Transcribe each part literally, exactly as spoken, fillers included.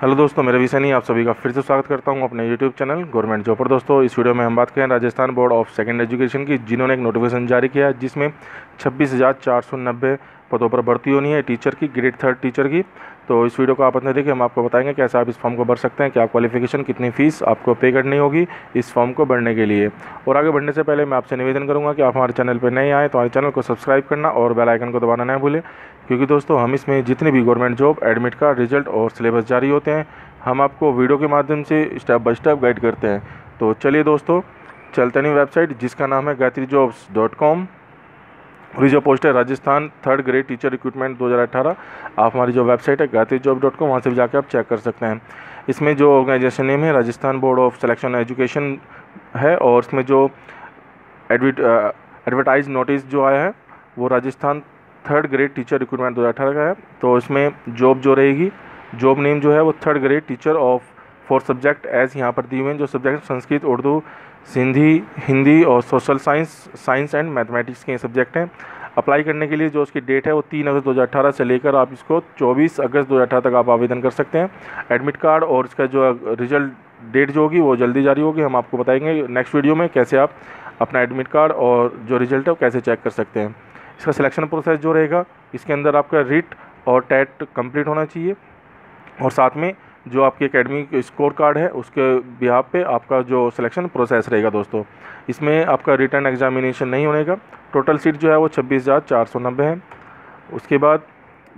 Hello दोस्तों, मेरा विषय नहीं, आप सभी का फिर से स्वागत करता हूं अपने यूट्यूब चैनल गवर्नमेंट जॉब पर। दोस्तों, इस वीडियो में हम बात करें Rajasthan board of secondary education की, जिन्होंने एक नोटिफिकेशन जारी किया है जिसमें छब्बीस हज़ार चार सौ नब्बे पदों पर भर्ती होनी है टीचर की, ग्रेड थर्ड टीचर की। तो इस वीडियो को आप अपने देखिए, हम आपको बताएंगे कैसे आप इस फॉर्म को भर सकते हैं, क्या क्वालिफिकेशन, कितनी फ़ीस आपको पे करनी होगी इस फॉर्म को भरने के लिए। और आगे बढ़ने से पहले मैं आपसे निवेदन करूंगा कि आप हमारे चैनल पर नए आएँ तो हमारे चैनल को सब्सक्राइब करना और बेल आइकन को दबाना ना भूलें, क्योंकि दोस्तों हम इसमें जितने भी government job admit card, result और सिलेबस जारी होते हैं, हम आपको वीडियो के माध्यम से स्टेप बाय स्टेप गाइड करते हैं। तो चलिए दोस्तों, चलते हैं वेबसाइट जिसका नाम है गाटी जॉब्स डॉट कॉम। हमारी जो पोस्ट है Rajasthan third grade teacher recruitment दो हज़ार अठारह, आप हमारी जो वेबसाइट है गाटी जॉब डॉट कॉम, वहाँ से भी जाकर आप चेक कर सकते हैं। इसमें जो ऑर्गेनाइजेशन नेम है Rajasthan board of selection education है, और इसमें जो एडवर्ट एडवर्टाइज नोटिस जो आया है वो Rajasthan third grade teacher recruitment दो हज़ार अठारह का है। तो इसमें जॉब जो रहेगी, जॉब नेम जो है वो third grade teacher of four subject as यहाँ पर दिए हुए हैं, जो सब्जेक्ट संस्कृत, उर्दू, सिंधी, हिंदी और social science science and mathematics के सब्जेक्ट हैं। अप्लाई करने के लिए जो उसकी डेट है वो तीन अगस्त दो हज़ार अठारह से लेकर आप इसको चौबीस अगस्त दो हज़ार अठारह तक आप आवेदन कर सकते हैं। एडमिट कार्ड और इसका जो रिजल्ट डेट जो होगी वो जल्दी जारी होगी, हम आपको बताएंगे नेक्स्ट वीडियो में कैसे आप अपना एडमिट कार्ड और जो रिजल्ट है वो कैसे चेक कर सकते हैं। इसका सिलेक्शन प्रोसेस जो रहेगा, इसके अंदर आपका रीट और टेट कम्प्लीट होना चाहिए, और साथ में जो आपके एकेडमिक स्कोर कार्ड है उसके बिहाफ पे आपका जो सिलेक्शन प्रोसेस रहेगा। दोस्तों, इसमें आपका रिटर्न एग्जामिनेशन नहीं होनेगा। टोटल सीट जो है वो छब्बीस हज़ार चार सौ नब्बे है। उसके बाद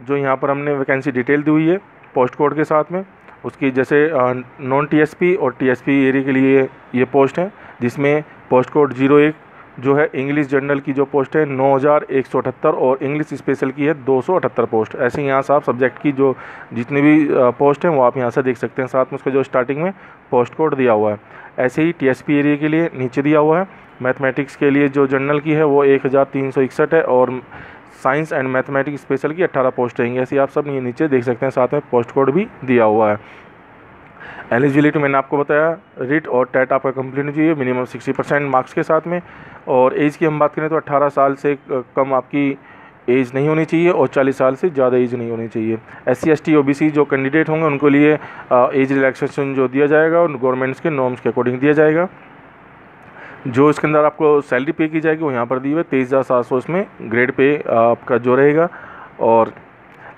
जो यहाँ पर हमने वैकेंसी डिटेल दी हुई है पोस्ट कोड के साथ में, उसकी जैसे नॉन टीएसपी और टीएसपी एरिया के लिए ये पोस्ट है, जिसमें पोस्ट कोड जीरो एक जो है इंग्लिश जनरल की जो पोस्ट है नौ हज़ार एक सौ अठहत्तर और इंग्लिश स्पेशल की है दो सौ अठहत्तर पोस्ट। ऐसे यहाँ से आप सब्जेक्ट की जो जितनी भी पोस्ट हैं वो आप यहाँ से देख सकते हैं, साथ में उसका जो स्टार्टिंग में पोस्ट कोड दिया हुआ है। ऐसे ही टीएसपी एरिया के लिए नीचे दिया हुआ है। मैथमेटिक्स के लिए जो जनरल की है वो एक हज़ार तीन सौ इकसठ है और साइंस एंड मैथमेटिक्स स्पेशल की अट्ठारह पोस्ट रहेंगी। ऐसे आप सब ये नीचे देख सकते हैं, साथ में पोस्ट कोड भी दिया हुआ है। एलिजिबिलिटी मैंने आपको बताया, रीट और टेट आपका कंप्लीट होना चाहिए मिनिमम साठ परसेंट मार्क्स के साथ में। और एज की हम बात करें तो अठारह साल से कम आपकी एज नहीं होनी चाहिए और चालीस साल से ज़्यादा एज नहीं होनी चाहिए। S C, S T, O B C जो कैंडिडेट होंगे उनके लिए एज रिलैक्सेशन जो दिया जाएगा और गवर्नमेंट्स के नॉर्म्स के अकॉर्डिंग दिया जाएगा। जो इसके अंदर आपको सैलरी पे की जाएगी वो यहाँ पर दी हुई है तेईस हज़ार सात सौ इसमें ग्रेड पे आपका जो रहेगा। और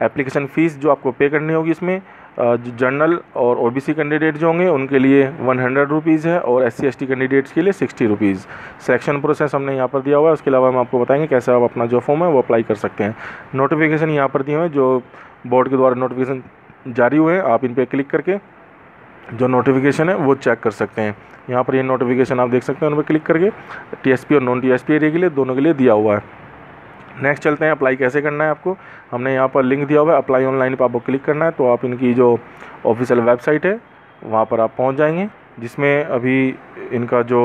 एप्लीकेशन फ़ीस जो आपको पे करनी होगी, इसमें जनरल और ओबीसी कैंडिडेट जो होंगे उनके लिए वन हंड्रेड रुपीज़ है और एससी एसटी कैंडिडेट्स के लिए सिक्सटी रुपीज़। सिलेक्शन प्रोसेस हमने यहाँ पर दिया हुआ है। उसके अलावा हम आपको बताएंगे कैसे आप अपना जो फॉर्म है वो अप्लाई कर सकते हैं। नोटिफिकेशन यहाँ पर दिए हुए हैं जो बोर्ड के द्वारा नोटिफिकेशन जारी हुए हैं, आप इन पर क्लिक करके जो नोटिफिकेशन है वो चेक कर सकते हैं। यहाँ पर ये यह नोटिफिकेशन आप देख सकते हैं, उन पर क्लिक करके टीएसपी और नॉन टीएसपी एरिया के लिए दोनों के लिए दिया हुआ है। नेक्स्ट चलते हैं, अप्लाई कैसे करना है। आपको हमने यहाँ पर लिंक दिया हुआ है, अप्लाई ऑनलाइन पर आपको क्लिक करना है, तो आप इनकी जो ऑफिशियल वेबसाइट है वहाँ पर आप पहुँच जाएंगे, जिसमें अभी इनका जो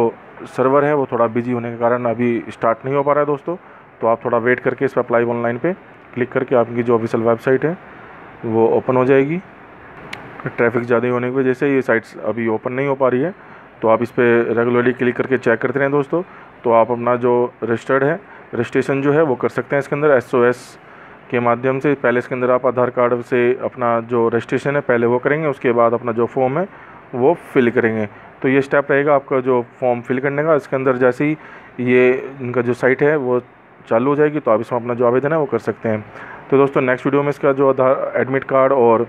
सर्वर है वो थोड़ा बिजी होने के कारण अभी स्टार्ट नहीं हो पा रहा है दोस्तों। तो आप थोड़ा वेट करके इस पर अप्लाई ऑनलाइन पे क्लिक करके आपकी जो ऑफिशियल वेबसाइट है वो ओपन हो जाएगी। ट्रैफिक ज़्यादा होने की वजह से ये साइट्स अभी ओपन नहीं हो पा रही है, तो आप इस पर रेगुलरली क्लिक करके चेक करते रहें दोस्तों। तो आप अपना जो रजिस्टर्ड है, रजिस्ट्रेशन जो है वो कर सकते हैं इसके अंदर एस ओ एस के माध्यम से। पहले इसके अंदर आप आधार कार्ड से अपना जो रजिस्ट्रेशन है पहले वो करेंगे, उसके बाद अपना जो फॉर्म है वो फिल करेंगे। तो ये स्टेप रहेगा आपका जो फॉर्म फिल करने का। इसके अंदर जैसे ही ये इनका जो साइट है वो चालू हो जाएगी तो आप इसमें अपना जो आवेदन है वो कर सकते हैं। तो दोस्तों, नेक्स्ट वीडियो में इसका जो आधार एडमिट कार्ड और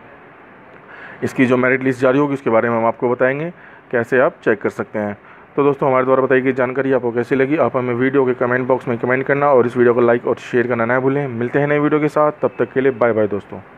इसकी जो मेरिट लिस्ट जारी होगी उसके बारे में हम आपको बताएंगे कैसे आप चेक कर सकते हैं। तो दोस्तों, हमारे द्वारा बताई गई जानकारी आपको कैसी लगी, आप हमें वीडियो के कमेंट बॉक्स में कमेंट करना और इस वीडियो को लाइक और शेयर करना ना भूलें। मिलते हैं नए वीडियो के साथ, तब तक के लिए बाय बाय दोस्तों।